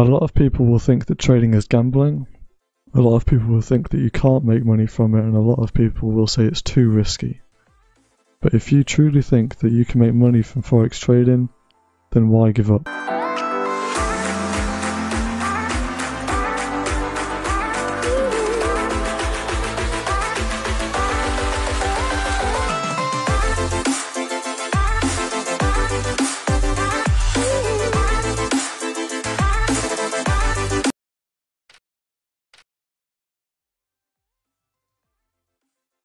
A lot of people will think that trading is gambling. A lot of people will think that you can't make money from it, and a lot of people will say it's too risky. But if you truly think that you can make money from Forex trading, then why give up?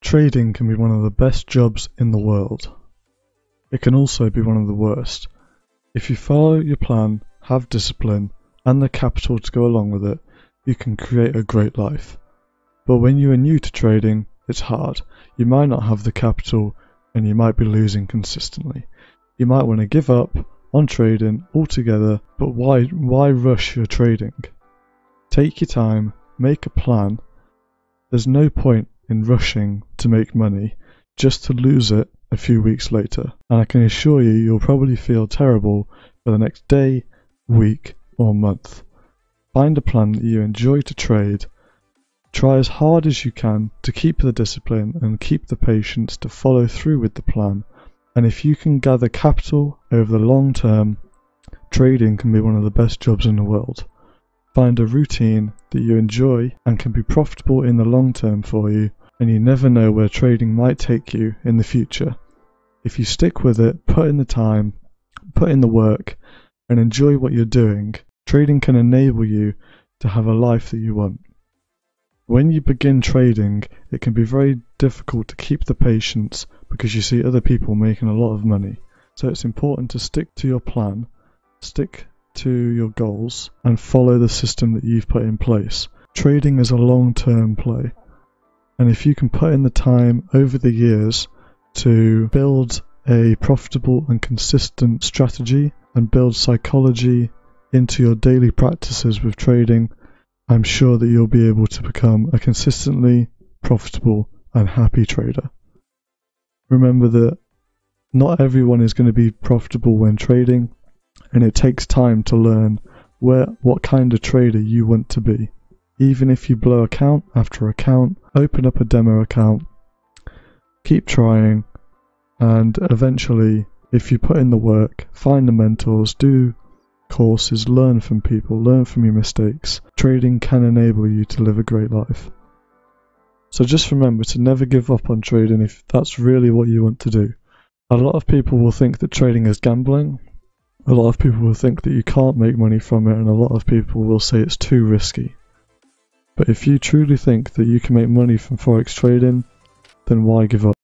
Trading can be one of the best jobs in the world. It can also be one of the worst. If you follow your plan, have discipline, and the capital to go along with it, you can create a great life. But when you are new to trading, it's hard. You might not have the capital, and you might be losing consistently. You might want to give up on trading altogether, but why rush your trading? Take your time, make a plan. There's no point in rushing to make money just to lose it a few weeks later, and I can assure you, you'll probably feel terrible for the next day, week or month. Find a plan that you enjoy to trade. Try as hard as you can to keep the discipline and keep the patience to follow through with the plan, and if you can gather capital over the long term, trading can be one of the best jobs in the world. Find a routine that you enjoy and can be profitable in the long term for you, and you never know where trading might take you in the future. If you stick with it, put in the time, put in the work, and enjoy what you're doing, trading can enable you to have a life that you want. When you begin trading, it can be very difficult to keep the patience because you see other people making a lot of money. So it's important to stick to your plan, stick to your goals, and follow the system that you've put in place. Trading is a long-term play, and if you can put in the time over the years to build a profitable and consistent strategy and build psychology into your daily practices with trading, I'm sure that you'll be able to become a consistently profitable and happy trader. Remember that not everyone is going to be profitable when trading, and it takes time to learn what kind of trader you want to be. Even if you blow account after account, open up a demo account, keep trying, and eventually, if you put in the work, find the mentors, do courses, learn from people, learn from your mistakes, trading can enable you to live a great life. So just remember to never give up on trading if that's really what you want to do. A lot of people will think that trading is gambling. A lot of people will think that you can't make money from it, and a lot of people will say it's too risky. But if you truly think that you can make money from Forex trading, then why give up?